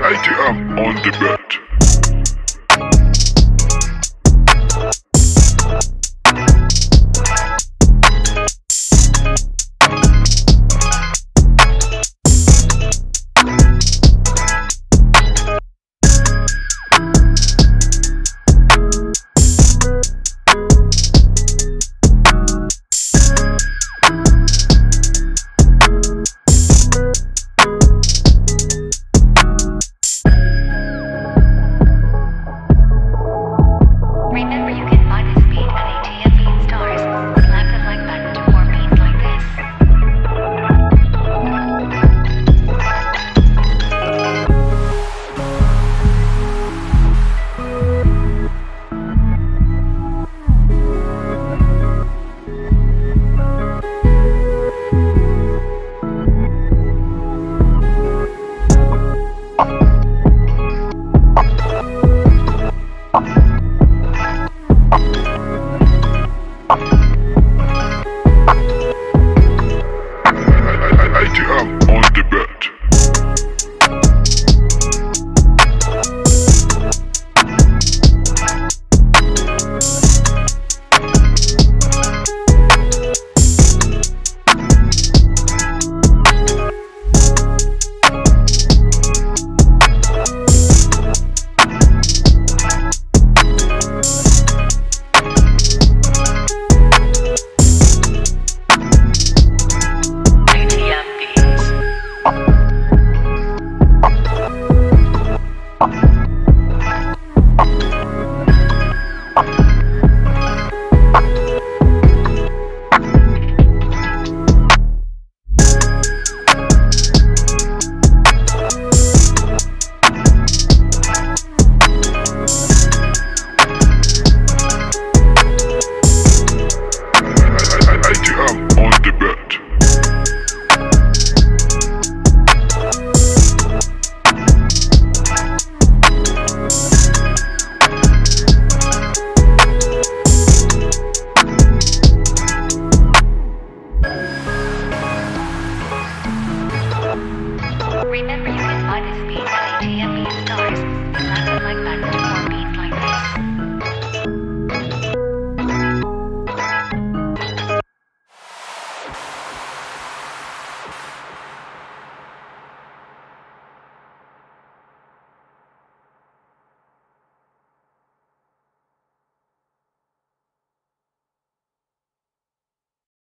ATM on the bed.